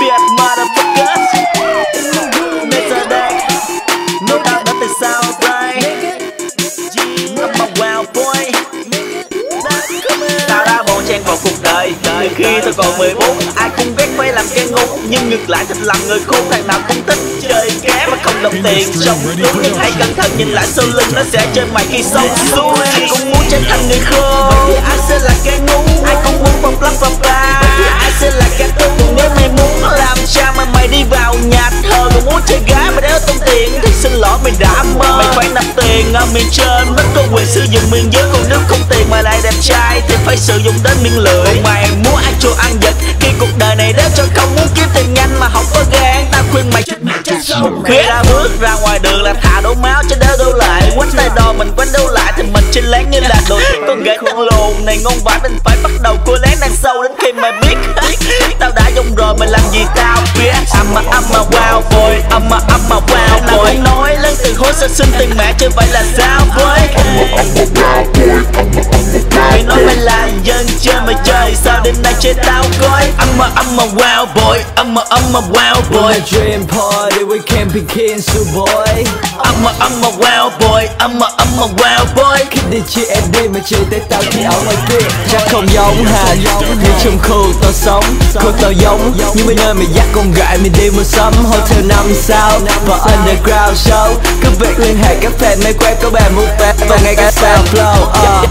biệt mà đã bất ngờ. Nên giờ đây, no doubt nothing sounds right. I'm a wild boy. Tao đã bon chen vào cuộc đời từ khi tôi còn 14. Ai cũng ghét phải làm kẻ ngu, nhưng ngược lại thật làm người khôn. Thằng nào cũng thích chơi ké mà không đồng tiền. Trông đúng nhưng hãy cẩn thận nhìn lại sau lưng, nó sẽ chơi mày khi sống xuống. Ai cũng muốn trở thành người khôn, bởi vì ai sẽ là kẻ ngu. Ai cũng muốn bọc lắm và ba, bởi vì ai sẽ là kẻ tốt. Nếu mày muốn làm cha mà mày đi vào nhà thờ, còn muốn chơi gái mà đeo tốn tiền thì xin lỗi mày đã mơ. Mày phải nạp tiền ở miền trên, mới có quyền sử dụng miền dưới. Còn nếu không tiền mà lại đẹp trai thì phải sử dụng đến miệng lưỡi. Còn mày muốn ăn chùa ăn dịch khi cuộc đời này đeo cho không, muốn kiếm tiền nhanh mà không có gan. Tao khuyên mày chết sâu. Khi ra bước ra ngoài đường là thả đổ máu cho đeo đổ lại. Quánh tay đò mình quánh đổ lại thì mình trên lén như là đồ. Con ghế đang lồn này ngon vãi mình phải bắt đầu cua lén đằng sâu đến khi mày biết. Tao đã dùng rồi mày làm gì tao biết. I'm a wild boy, I'm a wild boy. Anh nói lên từ hối sẽ xin tiền mẹ chứ phải là sao với. Mày nói mày là dân chơi mày chơi sao đêm nay chơi tao coi. I'm a wild boy, I'm a wild boy. We're a dream party, we can't be kids, so boy. I'm a wild boy, I'm a wild boy. Kiddy chơi em đi mà chơi tới tao thì áo mày kia. Chắc không giống hà, như trong khu tao sống, khu tao giống. Nhưng mấy nơi mày dắt con gái mày đi mua sắm, hotel 5 sao và underground show. Cứ việc liên hệ các fan mày quen có bàn mua vé và ngay cả fan flow.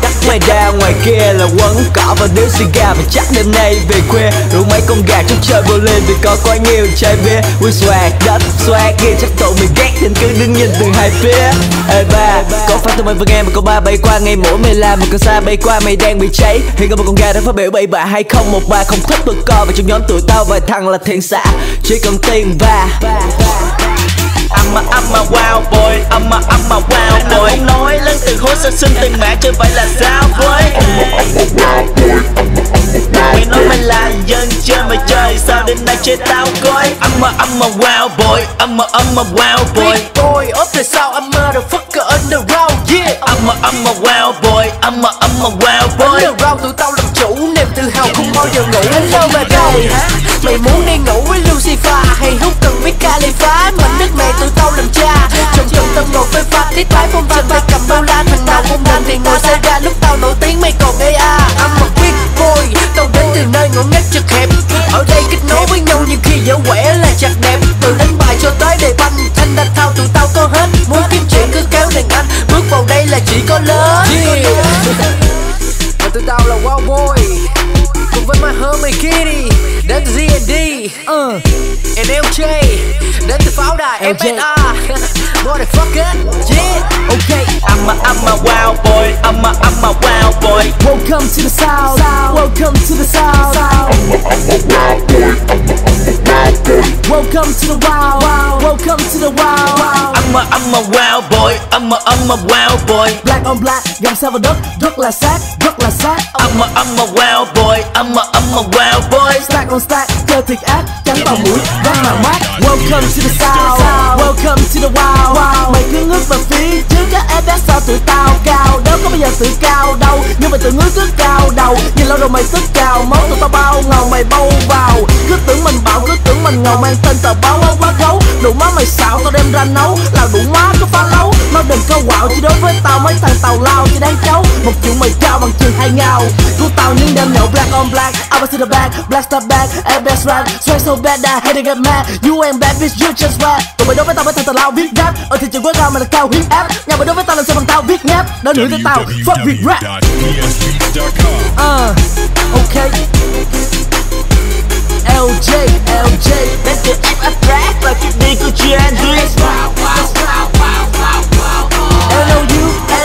Dắt mày ra ngoài kia là quấn cỏ và điếu xì gà. Và chắc đêm nay về quê rủ mấy con gà trong chơi vô lên vì có quá nhiều chai bia. We swag đất swag kia chắc tụi mày ghét nên cứ đứng nhìn từ hai phía. Ê ba, có phát tụi mày vừa nghe một câu ba bay qua. Ngay mỗi mày làm một con xa bay qua mày đang bị cháy. Hiện có một con gà đã phát biểu bậy bạ hay không. Một bà không thích bực co và trong nhóm tụi tao vài thằng là thiện xã chỉ cần tiền và I'm a wild boy, I'm a wild boy. Anh nói lên từ hối sẽ xin tiền mẹ chứ phải là sao với. Mày nói mày là dân chơi mày chơi sao đến nay chơi tao coi. I'm a wild boy, I'm a wild boy. Big boy up the south, I'm a motherfucker underground, yeah. I'm a wild boy, I'm a wild boy. Underground tụi tao làm chủ niềm tự hào không bao giờ ngủ. Hello bà đây hả? Mày muốn đi ngủ với Lucifer hay hút cần với Califa? Mình nước này tụi tao làm cha, trong trận tâm ngồi với pha tiết bái phong vàng tay cầm bao la. Thằng nào không làm thì ngồi xe ra lúc tao nổi tiếng mày còn gây a. I'm a big boy, tao đến từ nơi ngõ ngách chật hẹp. Ở đây kết nối với nhau nhưng khi dẫu quẻ là chặt đẹp. Từ đánh bài cho tới đề banh, anh đánh thao tụi tao có hết. Muốn kiếm chuyện cứ kéo đàn anh, bước vào đây là chỉ có lớn. Và tụi tao là Wild Boy, cùng với my homie Kiddy. Đến từ D&D, NLJ, đến từ pháo đài, FNR, motherfucker, yeah. Okay, I'm a wild boy, I'm a wild boy. Welcome to the south, welcome to the south. I'm a wild boy, I'm a wild boy. Welcome to the wild, welcome to the wild. I'm a wild boy, I'm a wild boy. Black on black, gầm sao vào đất, rất là sát, rất là sát. I'm a wild boy, I'm a wild boy. Stack on stack, cơ thịt ác, trắng vào mũi, răng vào mắt. Welcome to the south, welcome to the wild. Mày cứ ngước vào phía trước các em bé sao tụi tao cao. Đâu có bao giờ tự cao đâu, nhưng mà tự ngước cứ cao đầu. Nhìn lâu rồi mày tức cao, máu tụi tao bao ngầu mày bâu vào. Cứ tưởng mình bảo, cứ tưởng mình ngầu mang tên tờ báo quá gấu. Đủ má mày xạo tao đem ra nấu, là đủ má có phá lấu. Nó đừng câu quạo chỉ đối với tao mấy thằng tàu lao chỉ đáng cháu. Một chuyện mày cao bằng trường hay ngao. Cứu tao những đêm nhậu black on black, I was in the back, black star back, and best rap. Swag so bad that I had to get mad. You ain't bad bitch, you just rap. Tụi mày đối với tao mấy thằng tàu lao viết rap. Ở thị trường quá cao mày là cao huyết áp. Nhà mày đối với tao làm sao bằng tao viết nháp. Đó nữa tới tao, fuck Việt rap. Okay LJ, đến từ FF Rap và KIDDY của GND.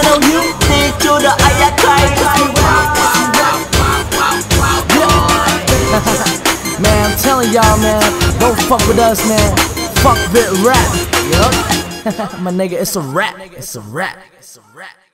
L-O-U, đi to the Ayakai. Man, I'm telling y'all man, don't fuck with us man, fuck with rap, yup. My nigga, it's a rap, it's a rap, it's a rap.